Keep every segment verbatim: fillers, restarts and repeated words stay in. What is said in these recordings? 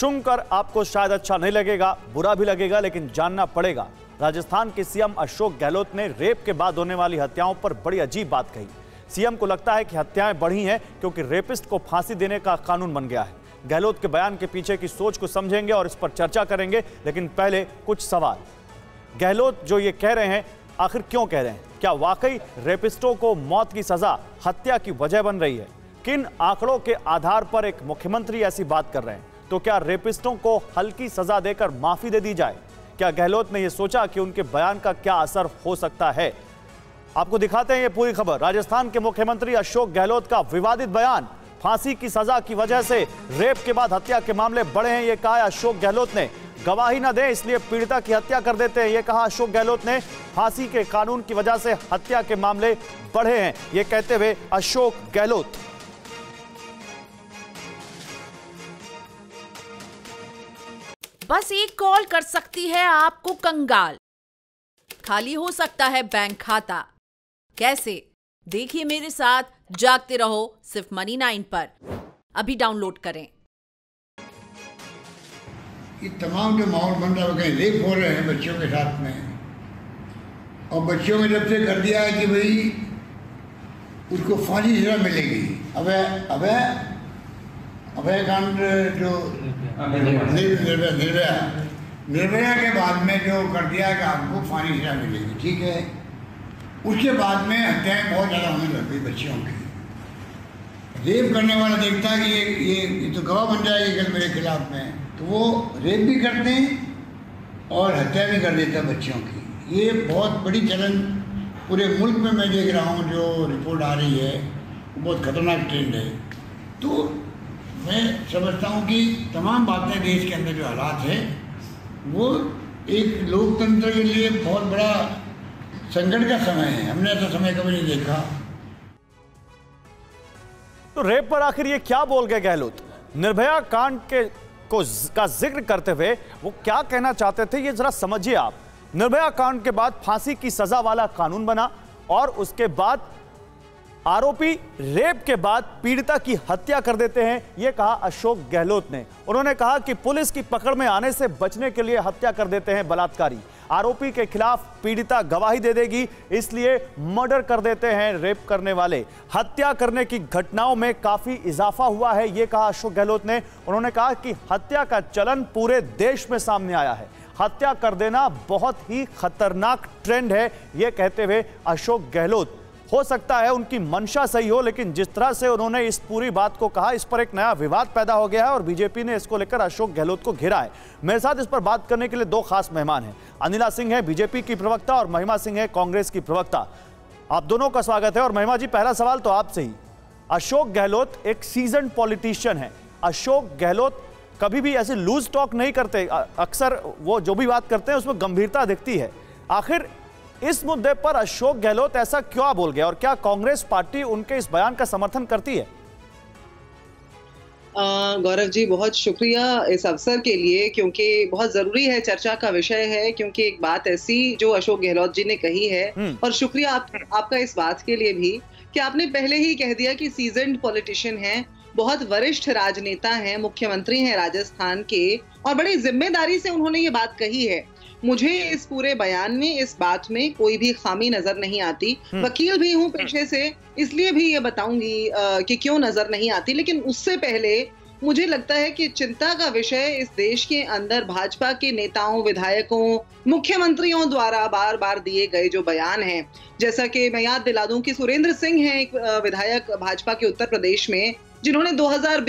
सुनकर आपको शायद अच्छा नहीं लगेगा, बुरा भी लगेगा, लेकिन जानना पड़ेगा। राजस्थान के सीएम अशोक गहलोत ने रेप के बाद होने वाली हत्याओं पर बड़ी अजीब बात कही। सीएम को लगता है कि हत्याएं बढ़ी हैं क्योंकि रेपिस्ट को फांसी देने का कानून बन गया है। गहलोत के बयान के पीछे की सोच को समझेंगे और इस पर चर्चा करेंगे, लेकिन पहले कुछ सवाल। गहलोत जो ये कह रहे हैं, आखिर क्यों कह रहे हैं? क्या वाकई रेपिस्टों को मौत की सजा हत्या की वजह बन रही है? किन आंकड़ों के आधार पर एक मुख्यमंत्री ऐसी बात कर रहे हैं? तो क्या रेपिस्टों को हल्की सजा देकर माफी दे दी जाए? क्या गहलोत ने यह सोचा कि उनके बयान का क्या असर हो सकता है? आपको दिखाते हैं ये पूरी खबर। राजस्थान के मुख्यमंत्री अशोक गहलोत का विवादित बयान, फांसी की सजा की वजह से रेप के बाद हत्या के मामले बढ़े हैं, यह कहा अशोक गहलोत ने। गवाही न दें इसलिए पीड़िता की हत्या कर देते हैं, यह कहा अशोक गहलोत ने। फांसी के कानून की वजह से हत्या के मामले बढ़े हैं, यह कहते हुए अशोक गहलोत। बस एक कॉल कर सकती है आपको कंगाल, खाली हो सकता है बैंक खाता। कैसे? देखिए मेरे साथ जागते रहो सिर्फ मनी नाइन पर, अभी डाउनलोड करें। ये तमाम जो माहौल बन रहा है, वो कहीं रेप हो रहे हैं बच्चों के साथ में, और बच्चों ने जब से कर दिया है कि भाई उसको फांसी सजा मिलेगी। अबे अबे अबे कांड जो निर्भया निर्भया निर्भया के बाद में जो कर दिया है कि आपको फांसी सजा मिलेगी, ठीक है, उसके बाद में हत्याएं बहुत ज़्यादा होने लग गई बच्चियों की। रेप करने वाला देखता है कि ये ये ये तो गवाह बन जाएगी कल मेरे खिलाफ में, तो वो रेप भी करते हैं और हत्या भी कर देता है बच्चियों की। ये बहुत बड़ी चलन पूरे मुल्क में मैं देख रहा हूँ, जो रिपोर्ट आ रही है वो बहुत खतरनाक ट्रेंड है। तो मैं समझता हूँ कि तमाम बातें देश के अंदर जो हालात है वो एक लोकतंत्र के लिए बहुत बड़ा संकट का समय है, हमने ऐसा समय कभी नहीं देखा। तो रेप पर आखिर ये क्या बोल गए गहलोत? निर्भया कांड के को का जिक्र करते हुए वो क्या कहना चाहते थे, ये जरा समझिए आप। निर्भया कांड के बाद फांसी की सजा वाला कानून बना और उसके बाद आरोपी रेप के बाद पीड़िता की हत्या कर देते हैं, यह कहा अशोक गहलोत ने। उन्होंने कहा कि पुलिस की पकड़ में आने से बचने के लिए हत्या कर देते हैं बलात्कारी। आरोपी के खिलाफ पीड़िता गवाही दे देगी इसलिए मर्डर कर देते हैं रेप करने वाले। हत्या करने की घटनाओं में काफी इजाफा हुआ है, यह कहा अशोक गहलोत ने। उन्होंने कहा कि हत्या का चलन पूरे देश में सामने आया है, हत्या कर देना बहुत ही खतरनाक ट्रेंड है, यह कहते हुए अशोक गहलोत। हो सकता है उनकी मंशा सही हो, लेकिन जिस तरह से उन्होंने इस पूरी बात को कहा, इस पर एक नया विवाद पैदा हो गया है और बीजेपी ने इसको लेकर अशोक गहलोत को घेरा है। मेरे साथ इस पर बात करने के लिए दो खास मेहमान हैं। अनिला सिंह है बीजेपी की प्रवक्ता और महिमा सिंह है कांग्रेस की प्रवक्ता। आप दोनों का स्वागत है। और महिमा जी, पहला सवाल तो आपसे ही। अशोक गहलोत एक सीजन पॉलिटिशियन है, अशोक गहलोत कभी भी ऐसे लूज टॉक नहीं करते, अक्सर वो जो भी बात करते हैं उसमें गंभीरता दिखती है। आखिर इस मुद्दे पर अशोक गहलोत ऐसा क्यों बोल गया और क्या कांग्रेस पार्टी उनके इस बयान का समर्थन करती है? गौरव जी, बहुत शुक्रिया इस अवसर के लिए, क्योंकि बहुत ज़रूरी है, चर्चा का विषय है, क्योंकि एक बात ऐसी जो अशोक गहलोत जी ने कही है। और शुक्रिया आप, आपका इस बात के लिए भी कि आपने पहले ही कह दिया कि सीजन्ड पॉलिटिशियन है, बहुत वरिष्ठ राजनेता है, मुख्यमंत्री है राजस्थान के, और बड़ी जिम्मेदारी से उन्होंने ये बात कही है। मुझे इस पूरे बयान में, इस बात में कोई भी खामी नजर नहीं आती। वकील भी हूं पेशे से, इसलिए भी ये बताऊंगी कि क्यों नजर नहीं आती। लेकिन उससे पहले मुझे लगता है कि चिंता का विषय इस देश के अंदर भाजपा के नेताओं, विधायकों, मुख्यमंत्रियों द्वारा बार बार दिए गए जो बयान हैं, जैसा कि मैं याद दिला दूं कि सुरेंद्र सिंह है एक विधायक भाजपा के उत्तर प्रदेश में, जिन्होंने दो हज़ार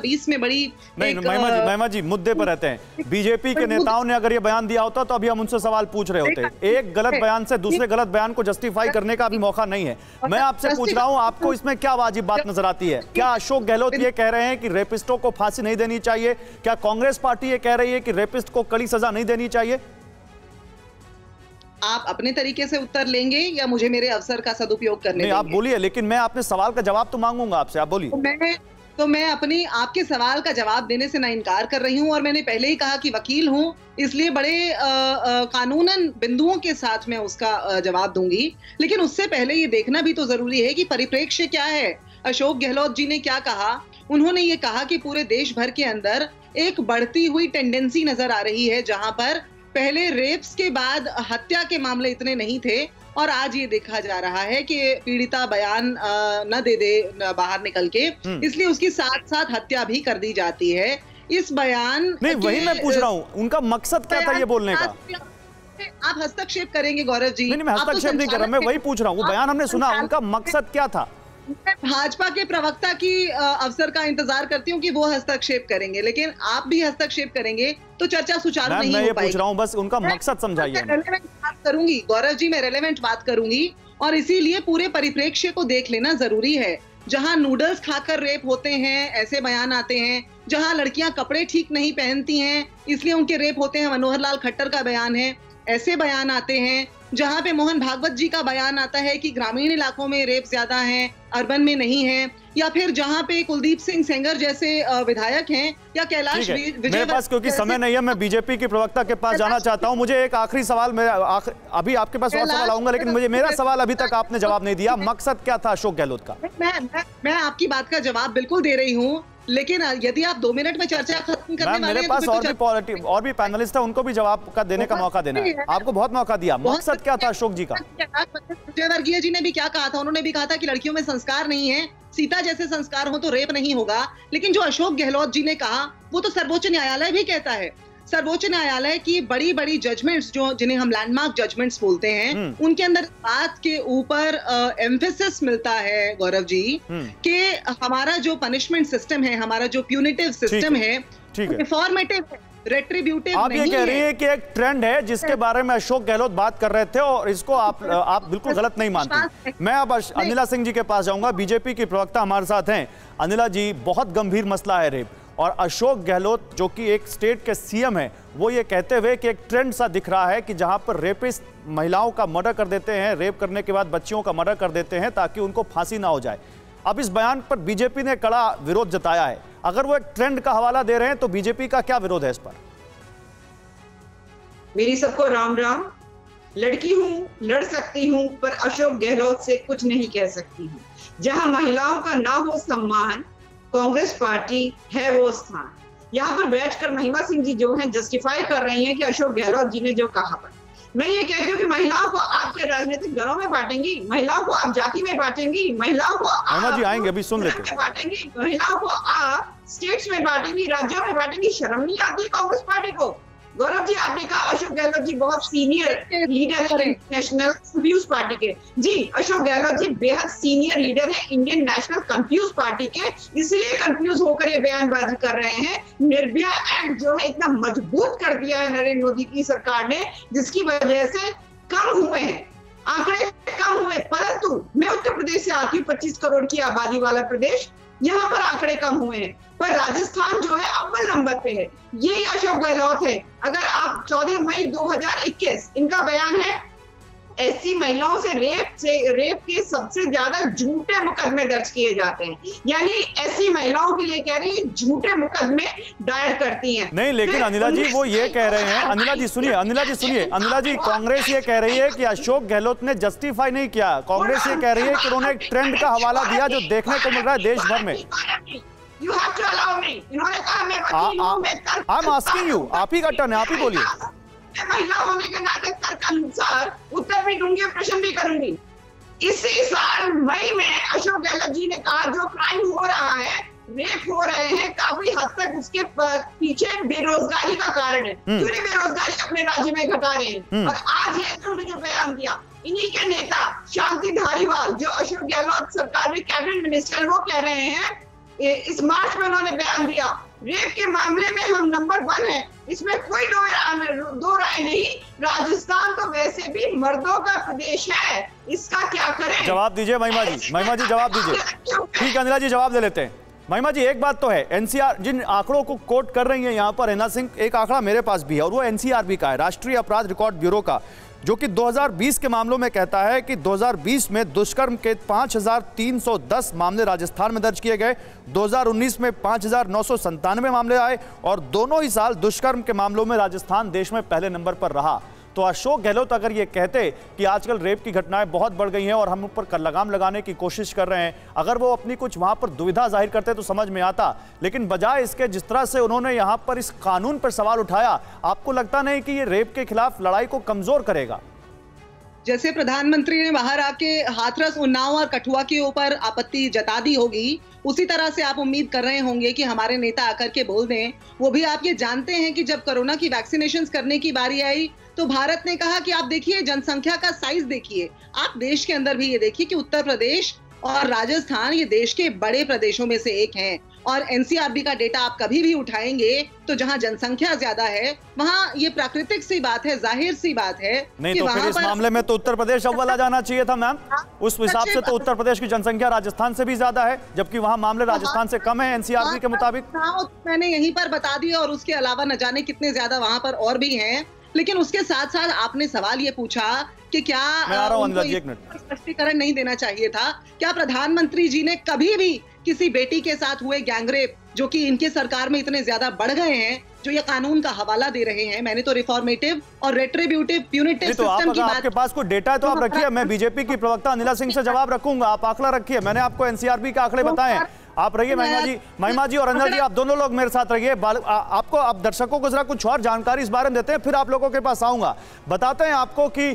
बीस में बड़ी नहीं, एक, महिमा जी, महिमा जी मुद्दे पर रहते हैं। बीजेपी के नेताओं ने अगर ये बयान दिया होता तो अभी हम उनसे सवाल पूछ रहे होते। एक गलत बयान से दूसरे गलत बयान को जस्टिफाई करने का अभी मौका नहीं है। मैं आपसे पूछ रहा हूं, आपको इसमें क्या वाजिब बात नजर आती है? क्या अशोक गहलोत ये कह रहे हैं कि रेपिस्टों को फांसी नहीं देनी चाहिए? क्या कांग्रेस पार्टी ये कह रही है कि रेपिस्ट को कड़ी सजा नहीं देनी चाहिए? आप अपने तरीके से उत्तर लेंगे या मुझे मेरे अवसर का सदुपयोग करने? नहीं, आप बोलिए, लेकिन मैं आपने सवाल का जवाब तो मांगूंगा आपसे, आप बोलिए। तो मैं तो मैं अपनी आपके सवाल का जवाब देने से ना इनकार कर रही हूं, और मैंने पहले ही कहा कि वकील हूं, इसलिए बड़े आ, आ, कानूनन बिंदुओं के साथ मैं उसका जवाब दूंगी। लेकिन उससे पहले ये देखना भी तो जरूरी है कि परिप्रेक्ष्य क्या है। अशोक गहलोत जी ने क्या कहा? उन्होंने ये कहा कि पूरे देश भर के अंदर एक बढ़ती हुई टेंडेंसी नजर आ रही है, जहां पर पहले रेप्स के बाद हत्या के मामले इतने नहीं थे और आज ये देखा जा रहा है कि पीड़िता बयान न दे दे बाहर निकल के, इसलिए उसकी साथ साथ हत्या भी कर दी जाती है। इस बयान नहीं, वही मैं पूछ रहा हूँ, उनका मकसद क्या था ये बोलने का? आप हस्तक्षेप करेंगे गौरव जी? नहीं, मैं हस्तक्षेप नहीं कर रहा, मैं वही पूछ रहा हूँ, वो बयान हमने सुना, उनका मकसद क्या था? मैं भाजपा के प्रवक्ता की अवसर का इंतजार करती हूँ कि वो हस्तक्षेप करेंगे, लेकिन आप भी हस्तक्षेप करेंगे तो चर्चा सुचारू नहीं हो पाएगी। पूछ रहा हूँ बस उनका मकसद समझाइए। मैं रेलेवेंट बात करूंगी गौरव जी, मैं रेलेवेंट बात करूंगी और इसीलिए पूरे परिप्रेक्ष्य को देख लेना जरूरी है। जहाँ नूडल्स खाकर रेप होते हैं ऐसे बयान आते हैं, जहाँ लड़कियां कपड़े ठीक नहीं पहनती हैं इसलिए उनके रेप होते हैं, मनोहर लाल खट्टर का बयान है, ऐसे बयान आते हैं। जहाँ पे मोहन भागवत जी का बयान आता है कि ग्रामीण इलाकों में रेप ज्यादा हैं, अर्बन में नहीं है, या फिर जहाँ पे कुलदीप सिंह सेंगर जैसे विधायक हैं या कैलाश विजयवर्गीय। मेरे पास क्योंकि समय नहीं है, मैं बीजेपी के प्रवक्ता के पास जाना चाहता हूँ। मुझे एक आखिरी सवाल, मेरा आख... अभी आपके पास और सवाल आऊंगा, लेकिन मुझे मेरा सवाल अभी तक आपने जवाब नहीं दिया, मकसद क्या था अशोक गहलोत का? मैं मैं आपकी बात का जवाब बिल्कुल दे रही हूँ, लेकिन यदि आप दो मिनट में चर्चा खत्म करने वाले हैं। मेरे पास और भी पॉलिटिक्स और भी पैनलिस्ट हैं, उनको भी जवाब का देने का मौका देना है, आपको बहुत मौका दिया। मकसद क्या था अशोक जी का? विजयवर्गीय जी ने भी क्या कहा था, उन्होंने भी कहा था कि लड़कियों में संस्कार नहीं है, सीता जैसे संस्कार हो तो रेप नहीं होगा। लेकिन जो अशोक गहलोत जी ने कहा वो तो सर्वोच्च न्यायालय भी कहता है। सर्वोच्च न्यायालय की बड़ी बड़ी जजमेंट्स जो जिन्हें हम लैंडमार्क जजमेंट्स बोलते हैं, उनके अंदर बात के ऊपर एम्फेसिस मिलता है गौरव जी कि हमारा जो पनिशमेंट सिस्टम है, हमारा जो प्यूनिटिव सिस्टम है, रिफॉर्मेटिव है, रेट्रीब्यूटिव नहीं है। आप ये कह रही है कि एक ट्रेंड है जिसके बारे में अशोक गहलोत बात कर रहे थे और इसको आप आप बिल्कुल गलत नहीं मानते। मैं अब अनिला सिंह जी के पास जाऊंगा, बीजेपी की प्रवक्ता हमारे साथ हैं। अनिला जी, बहुत गंभीर मसला है रेप, और अशोक गहलोत जो कि एक स्टेट के सीएम हैं, वो ये कहते हुए कि एक ट्रेंड सा दिख रहा है कि जहां पर रेपिस्ट महिलाओं का मर्डर कर देते हैं, रेप करने के बाद बच्चियों का मर्डर कर देते हैं ताकि उनको फांसी ना हो जाए। अब इस बयान पर बीजेपी ने कड़ा विरोध जताया है, अगर वो एक ट्रेंड का हवाला दे रहे हैं तो बीजेपी का क्या विरोध है इस पर? मेरी सबको राम राम। लड़की हूं, लड़ सकती हूं, पर अशोक गहलोत से कुछ नहीं कह सकती हूँ। जहाँ महिलाओं का ना हो सम्मान, कांग्रेस पार्टी है वो स्थान। यहाँ पर बैठकर महिमा सिंह जी जो हैं जस्टिफाई कर रही हैं कि अशोक गहलोत जी ने जो कहा। पर मैं ये कहती हूँ कि महिलाओं को आपके राजनीतिक दलों में बांटेंगी, महिलाओं को आप जाति में बांटेंगी, महिलाओं को आप जी आएंगे अभी सुन लेते हैं बांटेंगी, महिलाओं को आप स्टेट्स में बांटेंगी, राज्यों में बांटेंगी। शर्म नहीं आती कांग्रेस पार्टी को? गौरव जी, आपने कहा अशोक गहलोत जी बहुत सीनियर लीडर है नेशनल कंफ्यूज पार्टी के। जी, अशोक गहलोत जी बेहद सीनियर लीडर है इंडियन नेशनल कंफ्यूज पार्टी के, इसलिए कंफ्यूज होकर ये बयानबाजी कर रहे हैं। निर्भया एक्ट जो है इतना मजबूत कर दिया है नरेंद्र मोदी की सरकार ने, जिसकी वजह से कम हुए हैं आंकड़े, कम हुए। परंतु मैं उत्तर प्रदेश से आती हूँ, पच्चीस करोड़ की आबादी वाला प्रदेश, यहाँ पर आंकड़े कम हुए हैं, पर राजस्थान जो है अव्वल नंबर पे है। यही अशोक गहलोत है। अगर आप चौदह मई दो हजार इक्कीस इनका बयान है, ऐसी महिलाओं से रेप से रेप के सबसे ज्यादा झूठे मुकदमे दर्ज किए जाते हैं, यानी ऐसी महिलाओं के लिए कह रहे हैं झूठे मुकदमे दायर करती हैं। नहीं, लेकिन अनिला जी वो ये कह रहे हैं, अनिला जी सुनिए, अनिला जी सुनिए, अनिला जी कांग्रेस ये कह रही है कि अशोक गहलोत ने जस्टिफाई नहीं किया, कांग्रेस ये कह रही है कि उन्होंने एक ट्रेंड का हवाला दिया जो देखने को मिल रहा है देश भर में। You have to allow me. इन्होंने कहा मैं वकील हूं, मैं तर्क I'm asking you, आप ही का टर्न है, आप ही बोलिए। महिला होने के नाते तर्क अनुसार उत्तर भी दूंगी, प्रश्न भी करूंगी। इसी साल मई में अशोक गहलोत जी ने कहा जो क्राइम हो रहा है, रेप हो रहे हैं, काफी हद तक उसके पीछे बेरोजगारी का कारण है। क्यों नहीं बेरोजगारी अपने राज्य में घटा रहे हैं? और आज ये उन्होंने जो बयान दिया, इन्हीं के नेता शांति धारीवाल जो अशोक गहलोत सरकार में कैबिनेट मिनिस्टर, वो कह रहे हैं इस मार्च में उन्होंने बयान दिया रेप के मामले में हम नंबर वन है, इसमें कोई दो राय नहीं, राजस्थान तो वैसे भी मर्दों का प्रदेश है, इसका क्या करें? जवाब दीजिए महिमा जी, महिमा जी जवाब दीजिए। ठीक है अनिला जी, जवाब दे लेते हैं। महिमा जी, एक बात तो है, एनसीआर जिन आंकड़ों को कोट कर रही है यहाँ पर हेना सिंह, एक आंकड़ा मेरे पास भी है और वो एनसीआरबी का है, राष्ट्रीय अपराध रिकॉर्ड ब्यूरो का, जो कि दो हजार बीस के मामलों में कहता है कि दो हजार बीस में दुष्कर्म के पाँच हजार तीन सौ दस मामले राजस्थान में दर्ज किए गए, दो हजार उन्नीस में पाँच हजार नौ सौ संतानवे मामले आए और दोनों ही साल दुष्कर्म के मामलों में राजस्थान देश में पहले नंबर पर रहा। तो अशोक गहलोत अगर ये कहते कि आजकल रेप की घटनाएं बहुत बढ़ गई हैं और हम ऊपर लगाम लगाने की कोशिश कर रहे हैं, अगर वो अपनी कुछ वहाँ पर दुविधा जाहिर करते तो समझ में आता, लेकिन बजाय इसके जिस तरह से उन्होंने यहाँ पर इस कानून पर सवाल उठाया, आपको लगता नहीं कि ये रेप के खिलाफ लड़ाई को कमजोर करेगा? जैसे प्रधानमंत्री ने बाहर आके हाथरस, उन्नाव और कठुआ के ऊपर आपत्ति जता दी होगी, उसी तरह से आप उम्मीद कर रहे होंगे कि हमारे नेता आकर के बोल दें। वो भी आप ये जानते हैं कि जब कोरोना की वैक्सीनेशंस करने की बारी आई तो भारत ने कहा कि आप देखिए जनसंख्या का साइज देखिए, आप देश के अंदर भी ये देखिए कि उत्तर प्रदेश और राजस्थान ये देश के बड़े प्रदेशों में से एक हैं और एन सी आर बी का डेटा आप कभी भी उठाएंगे तो जहां जनसंख्या ज्यादा है वहां ये प्राकृतिक सी बात है, जाहिर सी बात है। नहीं कि तो फिर इस मामले में तो उत्तर प्रदेश अव्वल आ जाना चाहिए था मैम। उस हिसाब से तो उत्तर प्रदेश की जनसंख्या राजस्थान से भी ज्यादा है, जबकि वहां मामले राजस्थान से कम है एन सी आर बी के मुताबिक। हाँ, मैंने यहीं पर बता दिया और उसके अलावा न जाने कितने ज्यादा वहां पर और भी है। लेकिन उसके साथ साथ आपने सवाल ये पूछा कि क्या स्पष्टीकरण नहीं देना चाहिए था? क्या प्रधानमंत्री जी ने कभी भी किसी बेटी के साथ हुए गैंगरेप, जो कि इनके सरकार में इतने ज्यादा बढ़ गए हैं, जो ये कानून का हवाला दे रहे हैं? मैंने तो रिफॉर्मेटिव और रेट्रीब्यूटिव प्यूनिटिव सिस्टम की बात। आपके पास कोई डेटा है तो आप रखिए, मैं बीजेपी की प्रवक्ता अनिला सिंह से जवाब रखूंगा, आप आंकड़ा रखिए। मैंने आपको एन सी आर बी के आंकड़े बताए, आप रहिए। महिमा जी, महिमा जी और अंजलि जी, आप दोनों लोग मेरे साथ रहिए। आपको आप दर्शकों को जरा कुछ और जानकारी इस बारे में देते हैं, फिर आप लोगों के पास आऊंगा। बताते हैं आपको कि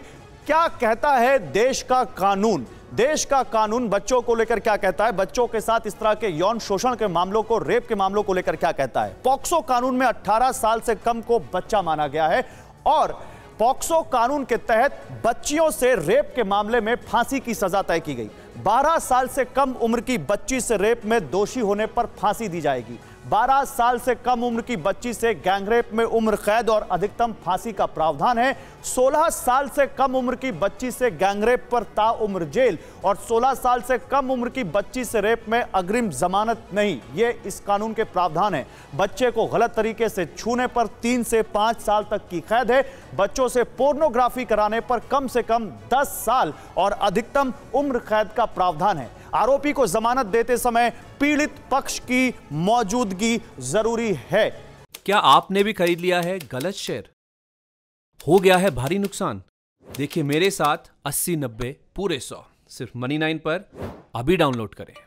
क्या कहता है देश का कानून, देश का कानून बच्चों को लेकर क्या कहता है, बच्चों के साथ इस तरह के यौन शोषण के मामलों को, रेप के मामलों को लेकर क्या कहता है। पॉक्सो कानून में अठारह साल से कम को बच्चा माना गया है और पॉक्सो कानून के तहत बच्चियों से रेप के मामले में फांसी की सजा तय की गई। बारह साल से कम उम्र की बच्ची से रेप में दोषी होने पर फांसी दी जाएगी। बारह साल से कम उम्र की बच्ची से गैंगरेप में उम्र कैद और अधिकतम फांसी का प्रावधान है। सोलह साल से कम उम्र की बच्ची से गैंगरेप पर ताउम्र जेल और सोलह साल से कम उम्र की बच्ची से रेप में अग्रिम जमानत नहीं, ये इस कानून के प्रावधान है। बच्चे को गलत तरीके से छूने पर तीन से पाँच साल तक की कैद है। बच्चों से पोर्नोग्राफी कराने पर कम से कम दस साल और अधिकतम उम्र कैद का प्रावधान है। आरोपी को जमानत देते समय पीड़ित पक्ष की मौजूदगी जरूरी है। क्या आपने भी खरीद लिया है गलत शेयर? हो गया है भारी नुकसान? देखिए मेरे साथ अस्सी नब्बे पूरे सौ सिर्फ मनी नाइन पर अभी डाउनलोड करें।